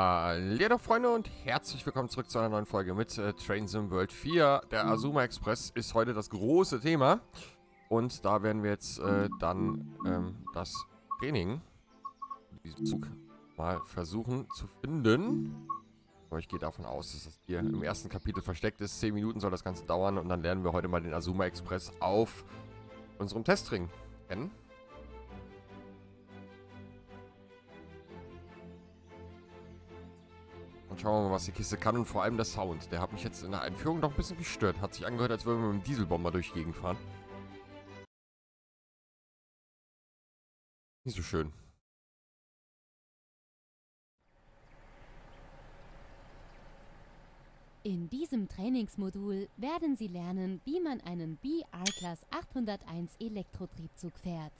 Hallo Freunde und herzlich willkommen zurück zu einer neuen Folge mit Train Sim World 4. Der Azuma Express ist heute das große Thema. Und da werden wir jetzt das Training in diesem Zug mal versuchen zu finden. Aber ich gehe davon aus, dass das hier im ersten Kapitel versteckt ist. 10 Minuten soll das Ganze dauern und dann lernen wir heute mal den Azuma Express auf unserem Testring kennen. Schauen wir mal, was die Kiste kann und vor allem der Sound. Der hat mich jetzt in der Einführung doch ein bisschen gestört. Hat sich angehört, als würden wir mit dem Dieselbomber durch die Gegend fahren. Nicht so schön. In diesem Trainingsmodul werden Sie lernen, wie man einen BR-Class 801 Elektrotriebzug fährt.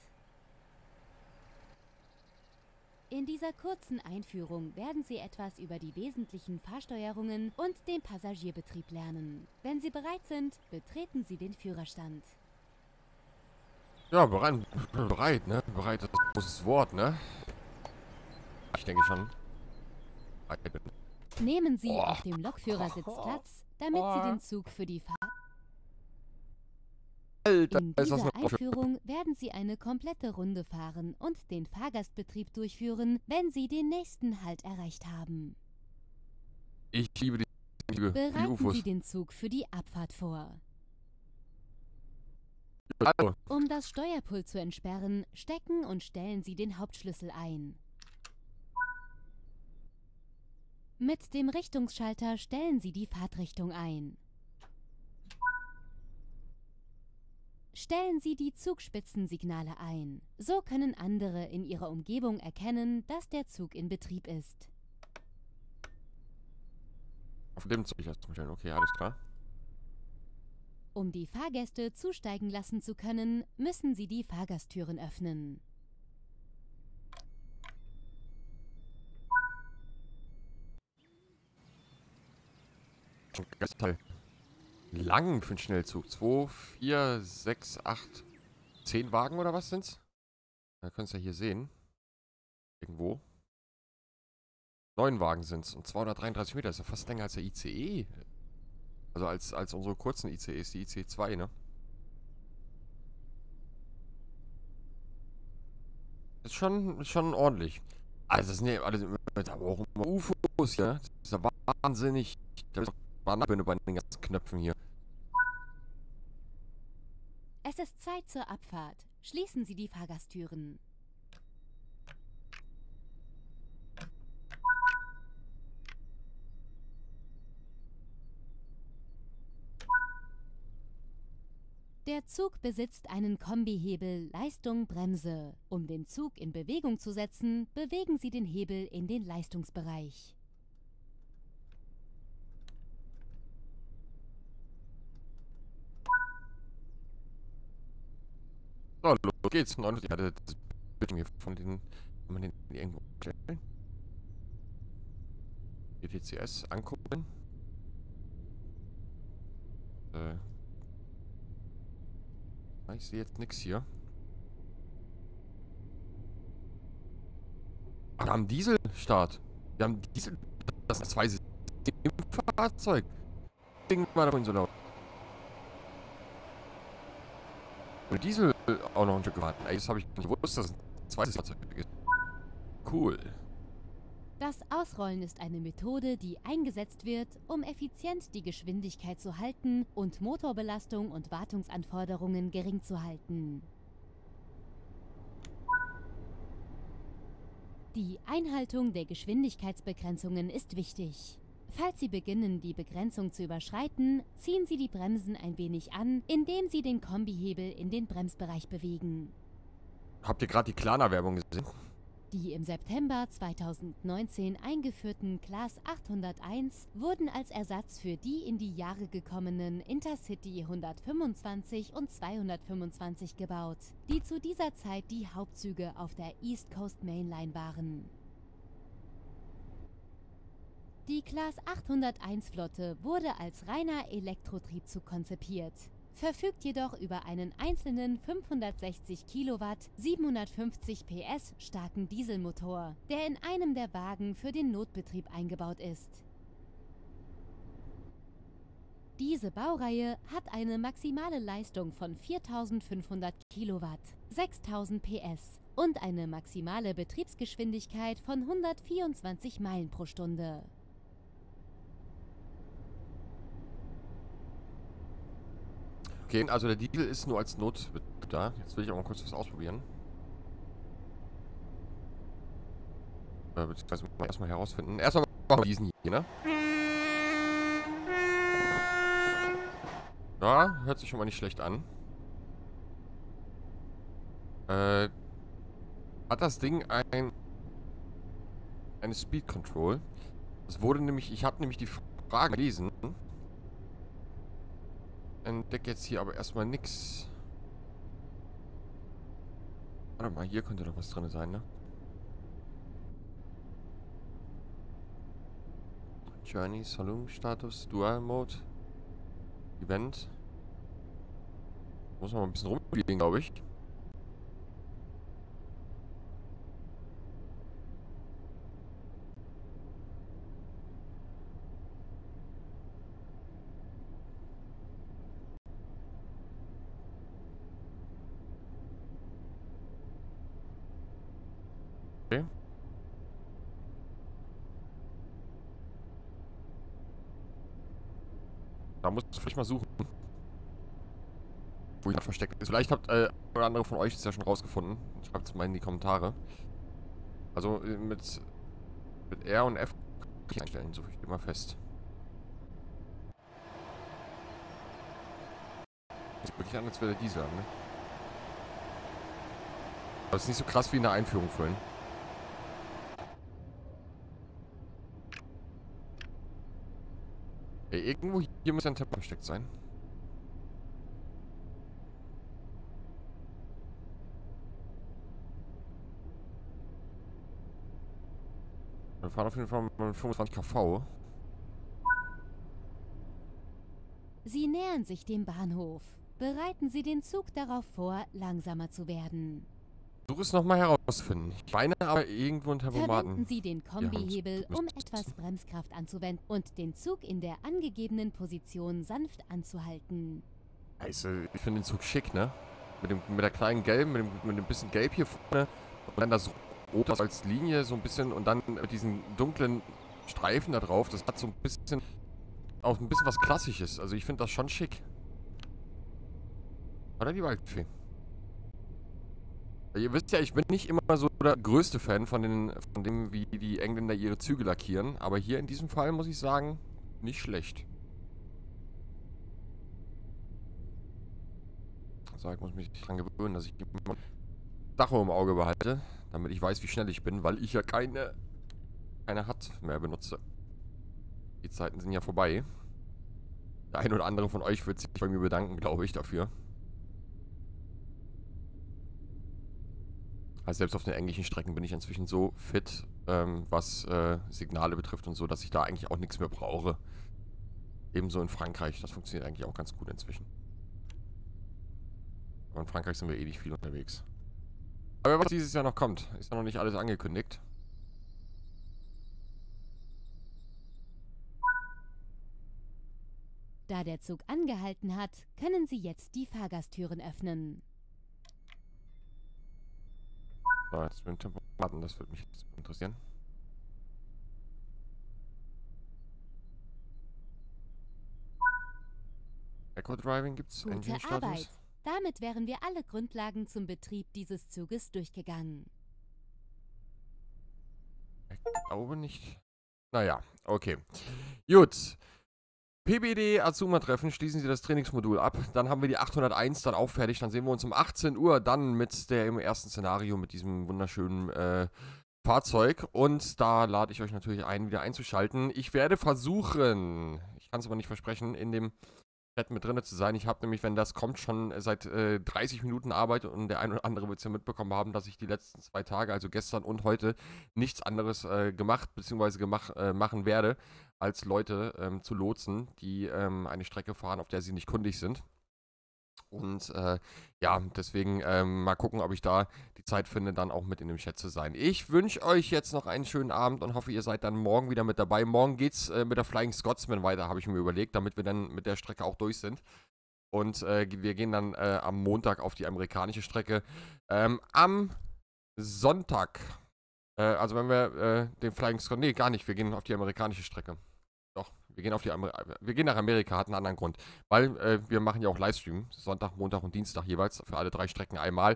In dieser kurzen Einführung werden Sie etwas über die wesentlichen Fahrsteuerungen und den Passagierbetrieb lernen. Wenn Sie bereit sind, betreten Sie den Führerstand. Ja, bereit, ne? Bereit ist ein großes Wort, ne? Ich denke schon. Nehmen Sie auf dem Lokführersitz Platz, damit Sie den Zug für die Fahrt... In dieser Einführung werden Sie eine komplette Runde fahren und den Fahrgastbetrieb durchführen, wenn Sie den nächsten Halt erreicht haben. Ich liebe die UFOs. Bereiten Sie den Zug für die Abfahrt vor. Um das Steuerpult zu entsperren, stecken und stellen Sie den Hauptschlüssel ein. Mit dem Richtungsschalter stellen Sie die Fahrtrichtung ein. Stellen Sie die Zugspitzensignale ein. So können andere in ihrer Umgebung erkennen, dass der Zug in Betrieb ist. Auf dem Zug stellen. Okay, alles klar. Um die Fahrgäste zusteigen lassen zu können, müssen Sie die Fahrgasttüren öffnen. Lang für einen Schnellzug. 2, 4, 6, 8, 10 Wagen oder was sind's? Da könnt ihr ja hier sehen. Irgendwo. 9 Wagen sind's und 233 Meter. Das ist ja fast länger als der ICE. Also als unsere kurzen ICEs, die IC2, ne? Das ist schon ordentlich. Also das sind ja alles UFOs, ja? Das ist ja wahnsinnig. Das ist bei den ganzen Knöpfen hier. Es ist Zeit zur Abfahrt. Schließen Sie die Fahrgasttüren. Der Zug besitzt einen Kombihebel Leistung Bremse. Um den Zug in Bewegung zu setzen, bewegen Sie den Hebel in den Leistungsbereich. So, los geht's. Ich hatte das Bildschirm hier von den... Kann man den irgendwo stellen? ETCS angucken. Ich sehe jetzt nichts hier. Ach, wir haben Dieselstart. Wir haben Diesel... Das ist ein Fahrzeug. Das Ding war davon so laut. Diesel auch noch ein Stück gewartet. Jetzt habe ich nicht gewusst, dass es ein zweites Fahrzeug ist. Cool. Das Ausrollen ist eine Methode, die eingesetzt wird, um effizient die Geschwindigkeit zu halten und Motorbelastung und Wartungsanforderungen gering zu halten. Die Einhaltung der Geschwindigkeitsbegrenzungen ist wichtig. Falls Sie beginnen, die Begrenzung zu überschreiten, ziehen Sie die Bremsen ein wenig an, indem Sie den Kombihebel in den Bremsbereich bewegen. Habt ihr gerade die Klana-Werbung gesehen? Die im September 2019 eingeführten Class 801 wurden als Ersatz für die in die Jahre gekommenen Intercity 125 und 225 gebaut, die zu dieser Zeit die Hauptzüge auf der East Coast Main Line waren. Die Class 801 Flotte wurde als reiner Elektrotriebzug konzipiert. verfügt jedoch über einen einzelnen 560 Kilowatt, 750 PS starken Dieselmotor, der in einem der Wagen für den Notbetrieb eingebaut ist. Diese Baureihe hat eine maximale Leistung von 4.500 Kilowatt, 6.000 PS und eine maximale Betriebsgeschwindigkeit von 124 Meilen pro Stunde. Okay, also der Diesel ist nur als Notbetrieb da. Jetzt will ich aber mal kurz was ausprobieren. Beziehungsweise erstmal herausfinden. Erstmal machen wir diesen hier, ne? Ja, hört sich schon mal nicht schlecht an. Hat das Ding eine Speed Control? Das wurde nämlich, ich habe nämlich die Frage gelesen. Entdecke jetzt hier aber erstmal nichts. Warte mal, hier könnte doch was drin sein, ne? Journey, Saloon, Status, Dual Mode, Event. Muss man mal ein bisschen rumspielen, glaube ich. Okay. Da muss ich vielleicht mal suchen, wo ich versteckt ist. Vielleicht habt oder andere von euch es ja schon rausgefunden. Schreibt es mal in die Kommentare. Also mit R und F kann ich einstellen, so viel steht immer fest. Das sieht wirklich an, als wäre der Diesel, ne? Aber es ist nicht so krass wie in der Einführung vorhin. Ey, irgendwo hier muss ein Tab versteckt sein. Wir fahren auf jeden Fall mit 25 kV. Sie nähern sich dem Bahnhof. Bereiten Sie den Zug darauf vor, langsamer zu werden. Versuch es nochmal herauszufinden. Ich meine aber irgendwo einen Tempomaten. Verwenden Sie den Kombihebel, um etwas Bremskraft anzuwenden und den Zug in der angegebenen Position sanft anzuhalten. Also, ich finde den Zug schick, ne? Mit der kleinen gelben, mit dem bisschen gelb hier vorne und dann das Rot als Linie so ein bisschen und dann mit diesen dunklen Streifen da drauf. Das hat so ein bisschen auch ein bisschen was Klassisches. Also, ich finde das schon schick. Oder die Waldfee? Ihr wisst ja, ich bin nicht immer so der größte Fan von dem, wie die Engländer ihre Züge lackieren. Aber hier in diesem Fall muss ich sagen, nicht schlecht. So, ich muss mich daran gewöhnen, dass ich immer Tacho im Auge behalte, damit ich weiß, wie schnell ich bin, weil ich ja keine Hut mehr benutze. Die Zeiten sind ja vorbei. Der ein oder andere von euch wird sich bei mir bedanken, glaube ich, dafür. Also selbst auf den englischen Strecken bin ich inzwischen so fit, was Signale betrifft und so, dass ich da eigentlich auch nichts mehr brauche. Ebenso in Frankreich, das funktioniert eigentlich auch ganz gut inzwischen. Aber in Frankreich sind wir eh nicht viel unterwegs. Aber was dieses Jahr noch kommt, ist ja noch nicht alles angekündigt. Da der Zug angehalten hat, können Sie jetzt die Fahrgasttüren öffnen. So, jetzt mit dem Tempomaten, das würde mich jetzt interessieren. Eco-Driving gibt's. Gute Arbeit. Damit wären wir alle Grundlagen zum Betrieb dieses Zuges durchgegangen. Ich glaube nicht. Naja, okay. Gut. PBD Azuma-Treffen, schließen Sie das Trainingsmodul ab. Dann haben wir die 801 dann auch fertig. Dann sehen wir uns um 18 Uhr dann mit dem ersten Szenario, mit diesem wunderschönen Fahrzeug. Und da lade ich euch natürlich ein, wieder einzuschalten. Ich werde versuchen, ich kann es aber nicht versprechen, in dem Chat mit drin zu sein. Ich habe nämlich, wenn das kommt, schon seit 30 Minuten Arbeit und der ein oder andere wird es ja mitbekommen haben, dass ich die letzten 2 Tage, also gestern und heute, nichts anderes gemacht bzw. machen werde, als Leute zu lotsen, die eine Strecke fahren, auf der sie nicht kundig sind. Und ja, deswegen mal gucken, ob ich da die Zeit finde, dann auch mit in dem Chat zu sein. Ich wünsche euch jetzt noch einen schönen Abend und hoffe, ihr seid dann morgen wieder mit dabei. Morgen geht's mit der Flying Scotsman weiter, habe ich mir überlegt, damit wir dann mit der Strecke auch durch sind. Und wir gehen dann am Montag auf die amerikanische Strecke. Am Sonntag, also wenn wir den Flying Scotsman, nee, gar nicht, wir gehen auf die amerikanische Strecke. Doch, wir gehen auf die nach Amerika, hat einen anderen Grund. Weil wir machen ja auch Livestream, Sonntag, Montag und Dienstag jeweils, für alle drei Strecken einmal.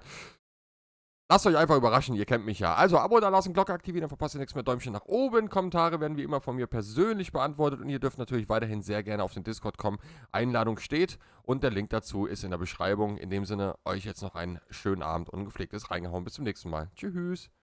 Lasst euch einfach überraschen, ihr kennt mich ja. Also Abo da lassen, Glocke aktivieren, dann verpasst ihr nichts mehr, Däumchen nach oben. Kommentare werden wie immer von mir persönlich beantwortet und ihr dürft natürlich weiterhin sehr gerne auf den Discord kommen. Einladung steht und der Link dazu ist in der Beschreibung. In dem Sinne, euch jetzt noch einen schönen Abend und gepflegtes Reingehauen. Bis zum nächsten Mal. Tschüss.